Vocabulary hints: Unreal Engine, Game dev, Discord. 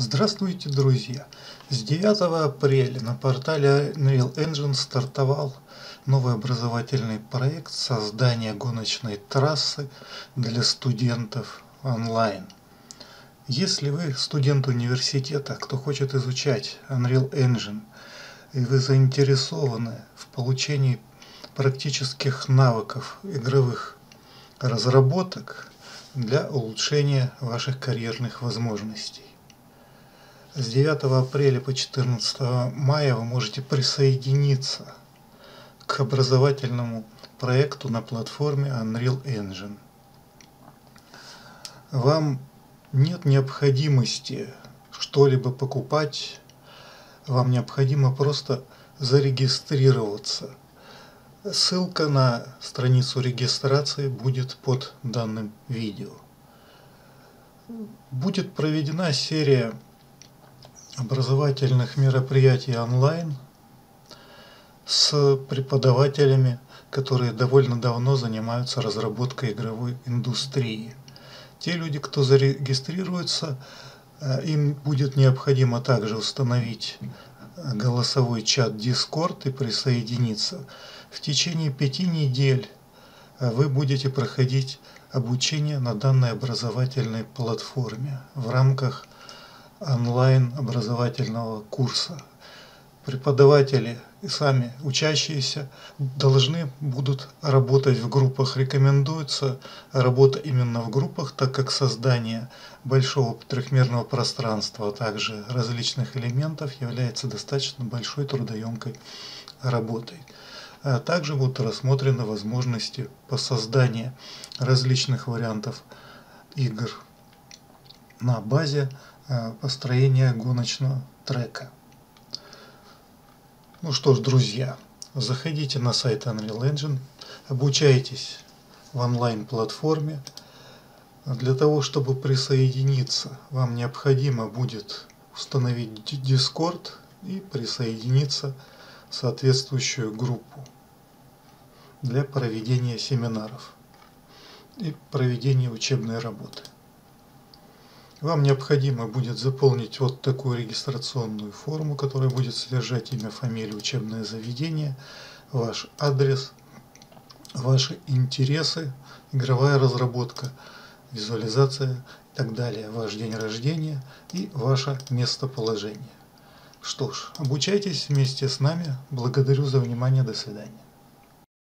Здравствуйте, друзья! С 9 апреля на портале Unreal Engine стартовал новый образовательный проект создания гоночной трассы для студентов онлайн. Если вы студент университета, кто хочет изучать Unreal Engine, и вы заинтересованы в получении практических навыков игровых разработок для улучшения ваших карьерных возможностей. С 9 апреля по 14 мая вы можете присоединиться к образовательному проекту на платформе Unreal Engine. Вам нет необходимости что-либо покупать, вам необходимо просто зарегистрироваться. Ссылка на страницу регистрации будет под данным видео. Будет проведена серия образовательных мероприятий онлайн с преподавателями, которые довольно давно занимаются разработкой игровой индустрии. Те люди, кто зарегистрируется, им будет необходимо также установить голосовой чат Discord и присоединиться. В течение 5 недель вы будете проходить обучение на данной образовательной платформе в рамках онлайн образовательного курса. Преподаватели и сами учащиеся должны будут работать в группах. Рекомендуется работа именно в группах, так как создание большого трехмерного пространства, а также различных элементов является достаточно большой трудоемкой работой. А также будут рассмотрены возможности по созданию различных вариантов игр на базе построения гоночного трека. Ну что ж, друзья, заходите на сайт Unreal Engine, обучайтесь в онлайн-платформе. Для того, чтобы присоединиться, вам необходимо будет установить Discord и присоединиться в соответствующую группу для проведения семинаров и проведения учебной работы. Вам необходимо будет заполнить вот такую регистрационную форму, которая будет содержать имя, фамилию, учебное заведение, ваш адрес, ваши интересы, игровая разработка, визуализация и так далее, ваш день рождения и ваше местоположение. Что ж, обучайтесь вместе с нами. Благодарю за внимание. До свидания.